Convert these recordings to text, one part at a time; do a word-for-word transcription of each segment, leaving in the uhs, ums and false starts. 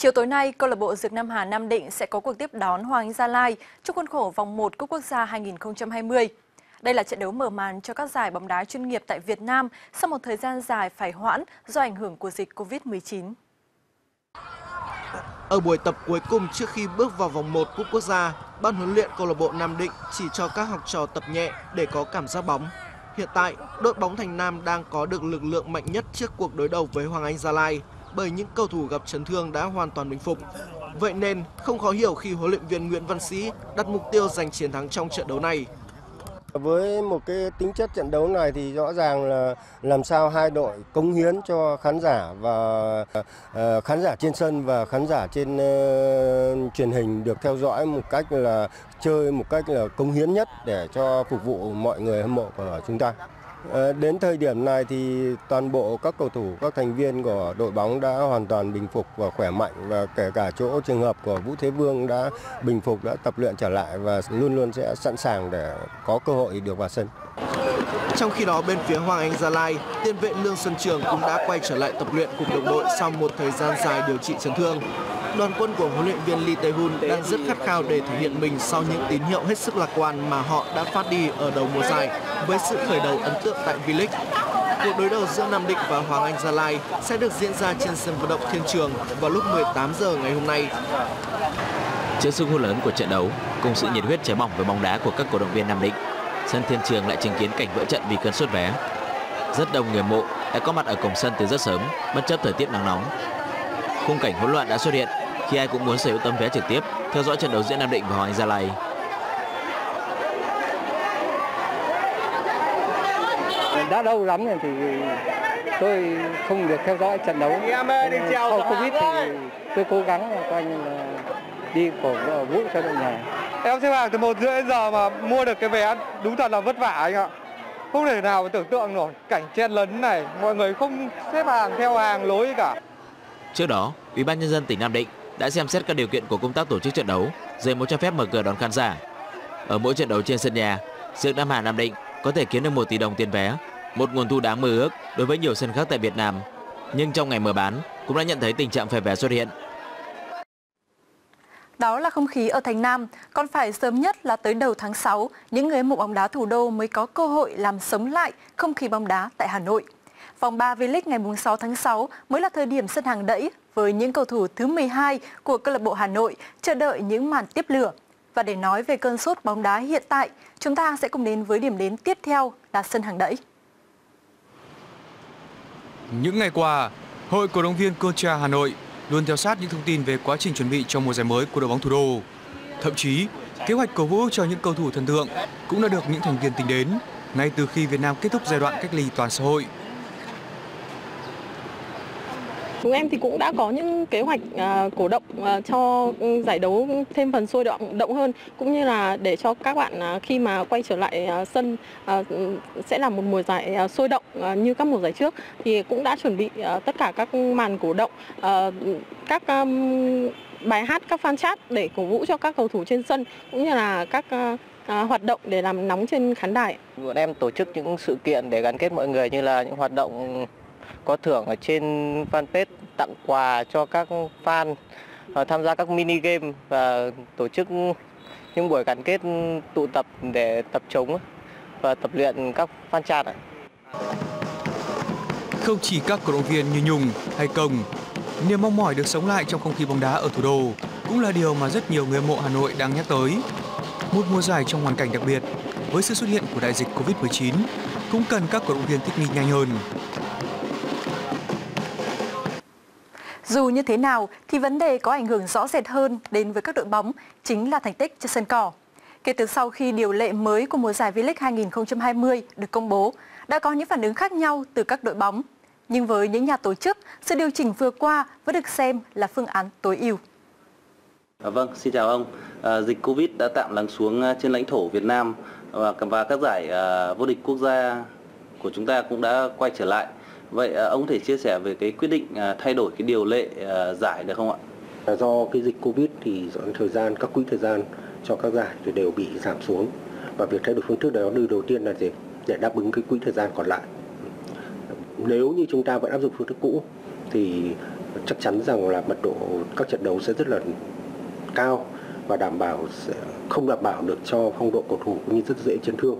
Chiều tối nay, câu lạc bộ Dược Nam Hà Nam Định sẽ có cuộc tiếp đón Hoàng Anh Gia Lai trong khuôn khổ vòng một Cúp Quốc gia hai nghìn không trăm hai mươi. Đây là trận đấu mở màn cho các giải bóng đá chuyên nghiệp tại Việt Nam sau một thời gian dài phải hoãn do ảnh hưởng của dịch Covid mười chín. Ở buổi tập cuối cùng trước khi bước vào vòng một Cúp Quốc gia, ban huấn luyện câu lạc bộ Nam Định chỉ cho các học trò tập nhẹ để có cảm giác bóng. Hiện tại, đội bóng Thành Nam đang có được lực lượng mạnh nhất trước cuộc đối đầu với Hoàng Anh Gia Lai bởi những cầu thủ gặp chấn thương đã hoàn toàn bình phục. Vậy nên, không khó hiểu khi huấn luyện viên Nguyễn Văn Sĩ đặt mục tiêu giành chiến thắng trong trận đấu này. Với một cái tính chất trận đấu này thì rõ ràng là làm sao hai đội cống hiến cho khán giả và khán giả trên sân và khán giả trên truyền hình được theo dõi một cách là chơi một cách là cống hiến nhất để cho phục vụ mọi người hâm mộ của chúng ta. Đến thời điểm này thì toàn bộ các cầu thủ, các thành viên của đội bóng đã hoàn toàn bình phục và khỏe mạnh, và kể cả chỗ trường hợp của Vũ Thế Vương đã bình phục, đã tập luyện trở lại và luôn luôn sẽ sẵn sàng để có cơ hội được vào sân. Trong khi đó, bên phía Hoàng Anh Gia Lai, tiền vệ Lương Xuân Trường cũng đã quay trở lại tập luyện cùng đồng đội sau một thời gian dài điều trị chấn thương. Đoàn quân của huấn luyện viên Lee Tae-hoon đang rất khát khao để thể hiện mình sau những tín hiệu hết sức lạc quan mà họ đã phát đi ở đầu mùa giải với sự khởi đầu ấn tượng tại V-League. Cuộc đối đầu giữa Nam Định và Hoàng Anh Gia Lai sẽ được diễn ra trên sân vận động Thiên Trường vào lúc mười tám giờ ngày hôm nay. Trước sức hút lớn của trận đấu, cùng sự nhiệt huyết cháy bỏng với bóng đá của các cổ động viên Nam Định, sân Thiên Trường lại chứng kiến cảnh vỡ trận vì cơn sốt vé. Rất đông người mộ đã có mặt ở cổng sân từ rất sớm, bất chấp thời tiết nắng nóng. Khung cảnh hỗn loạn đã xuất hiện khi ai cũng muốn sở hữu tấm vé trực tiếp theo dõi trận đấu giữa Nam Định và Hoàng Anh Gia Lai. Đã lâu lắm rồi thì tôi không được theo dõi trận đấu. Sau Covid thì tôi cố gắng là coi như là đi cổ vũ cho đội nhà. Em xếp hàng từ một rưỡi giờ mà mua được cái vé đúng thật là vất vả anh ạ. Không thể nào tưởng tượng nổi cảnh chen lấn này, mọi người không xếp hàng theo hàng lối cả. Trước đó, Ủy ban nhân dân tỉnh Nam Định đã xem xét các điều kiện của công tác tổ chức trận đấu, rồi mới cho phép mở cửa đón khán giả. Ở mỗi trận đấu trên sân nhà, Dược Nam Hà Nam Định có thể kiếm được một tỷ đồng tiền vé, một nguồn thu đáng mơ ước đối với nhiều sân khác tại Việt Nam. Nhưng trong ngày mở bán cũng đã nhận thấy tình trạng phe vé xuất hiện. Đó là không khí ở Thành Nam, còn phải sớm nhất là tới đầu tháng sáu, những người mộ bóng đá thủ đô mới có cơ hội làm sống lại không khí bóng đá tại Hà Nội. Vòng ba V-League ngày sáu tháng sáu mới là thời điểm sân hàng đẫy với những cầu thủ thứ mười hai của câu lạc bộ Hà Nội chờ đợi những màn tiếp lửa. Và để nói về cơn sốt bóng đá hiện tại, chúng ta sẽ cùng đến với điểm đến tiếp theo là sân hàng đẫy. Những ngày qua, Hội Cổ động viên Cô Tra Hà Nội luôn theo sát những thông tin về quá trình chuẩn bị cho mùa giải mới của đội bóng thủ đô. Thậm chí, kế hoạch cổ vũ cho những cầu thủ thần tượng cũng đã được những thành viên tính đến ngay từ khi Việt Nam kết thúc giai đoạn cách ly toàn xã hội. Chúng em thì cũng đã có những kế hoạch cổ động cho giải đấu thêm phần sôi động động hơn, cũng như là để cho các bạn khi mà quay trở lại sân sẽ là một mùa giải sôi động như các mùa giải trước, thì cũng đã chuẩn bị tất cả các màn cổ động, các bài hát, các fan chat để cổ vũ cho các cầu thủ trên sân, cũng như là các À, hoạt động để làm nóng trên khán đài. Bọn em tổ chức những sự kiện để gắn kết mọi người, như là những hoạt động có thưởng ở trên fanpage, tặng quà cho các fan, tham gia các mini game và tổ chức những buổi gắn kết tụ tập để tập trống và tập luyện các fan chat. Không chỉ các cổ động viên như Nhung hay Công, niềm mong mỏi được sống lại trong không khí bóng đá ở thủ đô cũng là điều mà rất nhiều người hâm mộ Hà Nội đang nhắc tới. Một mùa giải trong hoàn cảnh đặc biệt với sự xuất hiện của đại dịch Covid mười chín cũng cần các cổ động viên thích nghi nhanh hơn. Dù như thế nào thì vấn đề có ảnh hưởng rõ rệt hơn đến với các đội bóng chính là thành tích trên sân cỏ. Kể từ sau khi điều lệ mới của mùa giải V-League hai nghìn không trăm hai mươi được công bố, đã có những phản ứng khác nhau từ các đội bóng. Nhưng với những nhà tổ chức, sự điều chỉnh vừa qua vẫn được xem là phương án tối ưu. À, vâng, xin chào ông. À, dịch Covid đã tạm lắng xuống trên lãnh thổ Việt Nam và, và các giải à, vô địch quốc gia của chúng ta cũng đã quay trở lại. Vậy à, ông có thể chia sẻ về cái quyết định à, thay đổi cái điều lệ à, giải được không ạ? À, do cái dịch Covid thì thời gian các quỹ thời gian cho các giải thì đều bị giảm xuống, và việc thay đổi phương thức đó đầu tiên là gì? Để đáp ứng cái quỹ thời gian còn lại. Nếu như chúng ta vẫn áp dụng phương thức cũ thì chắc chắn rằng là mật độ các trận đấu sẽ rất là cao và đảm bảo sẽ không đảm bảo được cho phong độ cầu thủ cũng như rất dễ chấn thương,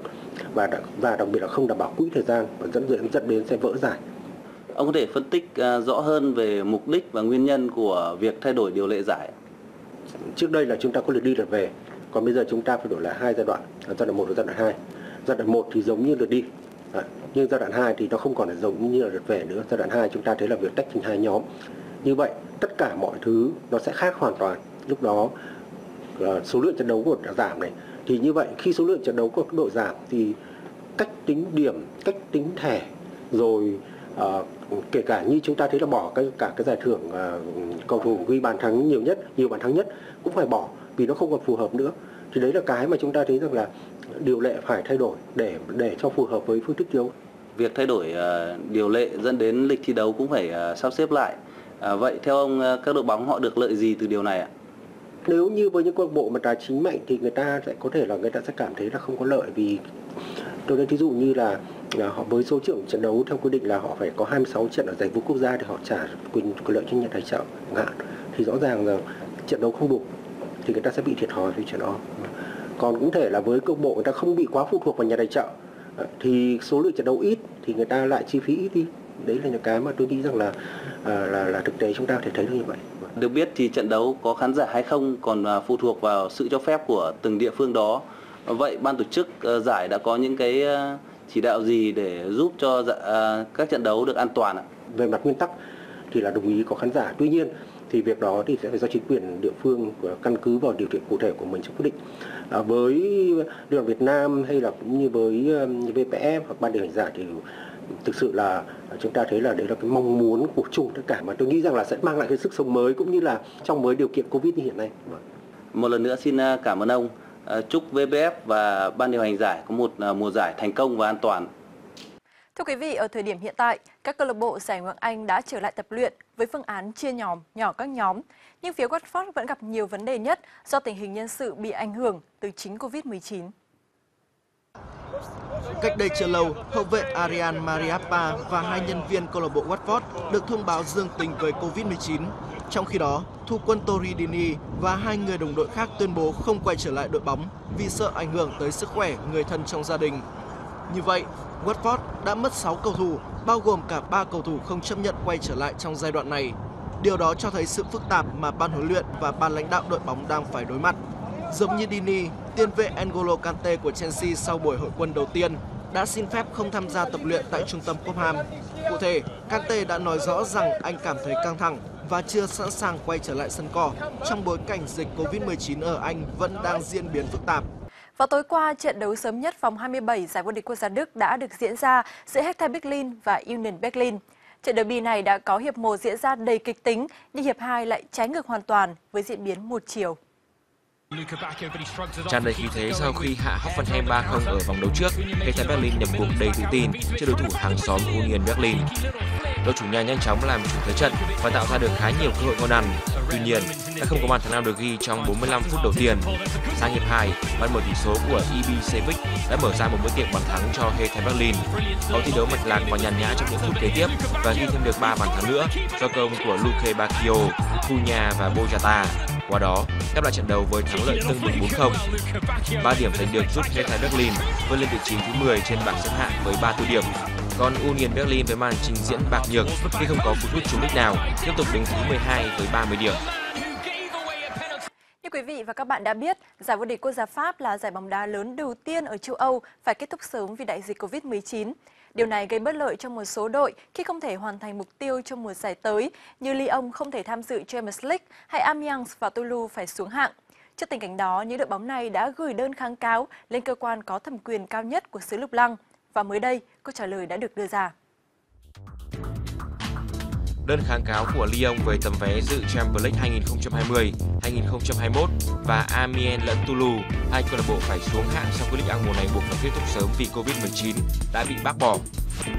và đặc, và đặc biệt là không đảm bảo quỹ thời gian và dẫn dẫn dẫn đến sẽ vỡ giải. Ông có thể phân tích rõ hơn về mục đích và nguyên nhân của việc thay đổi điều lệ giải? Trước đây là chúng ta có lượt đi lượt về, còn bây giờ chúng ta phải đổi lại hai giai đoạn, giai đoạn một và giai đoạn hai. Giai đoạn một thì giống như lượt đi, nhưng giai đoạn hai thì nó không còn là giống như là lượt về nữa. Giai đoạn hai chúng ta thấy là việc tách thành hai nhóm. Như vậy tất cả mọi thứ nó sẽ khác hoàn toàn. Lúc đó số lượng trận đấu của đội giảm này, thì như vậy khi số lượng trận đấu của đội giảm thì cách tính điểm, cách tính thẻ, rồi à, kể cả như chúng ta thấy là bỏ cái, cả cái giải thưởng à, cầu thủ ghi bàn thắng nhiều nhất, nhiều bàn thắng nhất cũng phải bỏ vì nó không còn phù hợp nữa. Thì đấy là cái mà chúng ta thấy rằng là điều lệ phải thay đổi để để cho phù hợp với phương thức thi đấu. Việc thay đổi à, điều lệ dẫn đến lịch thi đấu cũng phải à, sắp xếp lại. À, vậy theo ông các đội bóng họ được lợi gì từ điều này ạ? Nếu như với những câu lạc bộ mà tài chính mạnh thì người ta sẽ có thể là người ta sẽ cảm thấy là không có lợi, vì tôi nói thí dụ như là họ với số trưởng trận đấu theo quy định là họ phải có hai mươi sáu trận ở giải vô quốc gia để họ trả quyền quyền lợi cho nhà tài trợ chẳng hạn, thì rõ ràng là trận đấu không đủ thì người ta sẽ bị thiệt thòi về chuyện đó. Còn cũng thể là với câu lạc bộ người ta không bị quá phụ thuộc vào nhà tài trợ thì số lượng trận đấu ít thì người ta lại chi phí ít đi. Đấy là những cái mà tôi nghĩ rằng là là, là, là thực tế chúng ta có thể thấy được như vậy. Được biết thì trận đấu có khán giả hay không còn phụ thuộc vào sự cho phép của từng địa phương đó. Vậy ban tổ chức giải đã có những cái chỉ đạo gì để giúp cho các trận đấu được an toàn ạ? Về mặt nguyên tắc thì là đồng ý có khán giả. Tuy nhiên thì việc đó thì sẽ phải do chính quyền địa phương căn cứ vào điều kiện cụ thể của mình trong quyết định. À, với Liên đoàn Việt Nam hay là cũng như với vê pê ef hoặc ban điều hành giải thì thực sự là chúng ta thấy là đấy là cái mong muốn của chung tất cả, mà tôi nghĩ rằng là sẽ mang lại cái sức sống mới cũng như là trong mới điều kiện Covid như hiện nay. Một lần nữa xin cảm ơn ông. Chúc vê pê ép và ban điều hành giải có một mùa giải thành công và an toàn. Thưa quý vị, ở thời điểm hiện tại, các câu lạc bộ giải Ngoại hạng Anh đã trở lại tập luyện với phương án chia nhóm, nhỏ các nhóm. Nhưng phía Watford vẫn gặp nhiều vấn đề nhất do tình hình nhân sự bị ảnh hưởng từ chính Covid mười chín. Cách đây chưa lâu, hậu vệ Arian Mariapa và hai nhân viên câu lạc bộ Watford được thông báo dương tính với Covid mười chín. Trong khi đó, thủ quân Tori Dini và hai người đồng đội khác tuyên bố không quay trở lại đội bóng vì sợ ảnh hưởng tới sức khỏe người thân trong gia đình. Như vậy, Watford đã mất sáu cầu thủ, bao gồm cả ba cầu thủ không chấp nhận quay trở lại trong giai đoạn này. Điều đó cho thấy sự phức tạp mà ban huấn luyện và ban lãnh đạo đội bóng đang phải đối mặt. Giống như Dini, tiền vệ Angolo Kante của Chelsea sau buổi hội quân đầu tiên đã xin phép không tham gia tập luyện tại trung tâm Copham. Cụ thể, Kante đã nói rõ rằng anh cảm thấy căng thẳng và chưa sẵn sàng quay trở lại sân cỏ trong bối cảnh dịch Covid mười chín ở Anh vẫn đang diễn biến phức tạp. Vào tối qua, trận đấu sớm nhất vòng hai mươi bảy giải vô địch quốc gia Đức đã được diễn ra giữa Hertha Berlin và Union Berlin. Trận derby này đã có hiệp một diễn ra đầy kịch tính, nhưng hiệp hai lại trái ngược hoàn toàn với diễn biến một chiều. Tràn đầy khí thế sau khi hạ Hoffenheim ba không ở vòng đấu trước, Hertha Berlin nhập cuộc đầy tự tin trước đối thủ hàng xóm Union Berlin. Đội chủ nhà nhanh chóng làm chủ thế trận và tạo ra được khá nhiều cơ hội ngon ăn. Tuy nhiên, đã không có bàn thắng nào được ghi trong bốn mươi lăm phút đầu tiên. Sang hiệp hai, bàn mở tỷ số của Ibisevic đã mở ra một bữa tiệc bàn thắng cho Hertha Berlin. Họ thi đấu mạch lạc và nhàn nhã trong những phút kế tiếp và ghi thêm được ba bàn thắng nữa do công của Lukebakio, Kuna và Bojata. Qua đó, đáp lại trận đấu với thắng lợi tương đương bốn không. ba điểm giành được giúp Hertha Berlin vươn lên vị trí thứ mười trên bảng xếp hạng với ba tư điểm. Còn Union Berlin với màn trình diễn bạc nhược khi không có cú sút trúng đích nào, tiếp tục đứng thứ mười hai với ba mươi điểm. Như quý vị và các bạn đã biết, giải vô địch quốc gia Pháp là giải bóng đá lớn đầu tiên ở châu Âu phải kết thúc sớm vì đại dịch Covid mười chín. Điều này gây bất lợi cho một số đội khi không thể hoàn thành mục tiêu trong mùa giải tới, như Lyon không thể tham dự Champions League hay Amiens và Toulouse phải xuống hạng. Trước tình cảnh đó, những đội bóng này đã gửi đơn kháng cáo lên cơ quan có thẩm quyền cao nhất của xứ Lục Lăng. Và mới đây, câu trả lời đã được đưa ra. Đơn kháng cáo của Lyon về tấm vé dự Champions League hai nghìn không trăm hai mươi, hai nghìn không trăm hai mươi mốt và Amiens lẫn Toulouse, hai câu lạc bộ phải xuống hạng sau khi Ligue một mùa này buộc phải kết thúc sớm vì Covid mười chín đã bị bác bỏ.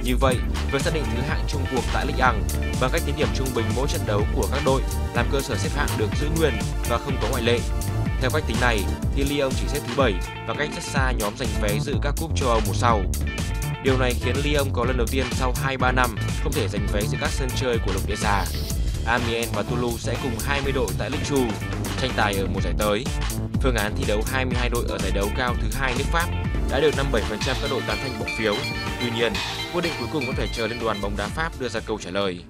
Như vậy, việc xác định thứ hạng chung cuộc tại Ligue một bằng cách tính điểm trung bình mỗi trận đấu của các đội làm cơ sở xếp hạng được giữ nguyên và không có ngoại lệ. Theo cách tính này, thì Lyon chỉ xếp thứ bảy và cách rất xa nhóm giành vé dự các cúp châu Âu mùa sau. Điều này khiến Lyon có lần đầu tiên sau hai ba năm không thể giành vé dự các sân chơi của lục địa già. Amiens và Toulouse sẽ cùng hai mươi đội tại Ligue hai tranh tài ở mùa giải tới. Phương án thi đấu hai mươi hai đội ở giải đấu cao thứ hai nước Pháp đã được năm mươi bảy phần trăm các đội tán thành bỏ phiếu. Tuy nhiên, quyết định cuối cùng có thể chờ Liên đoàn bóng đá Pháp đưa ra câu trả lời.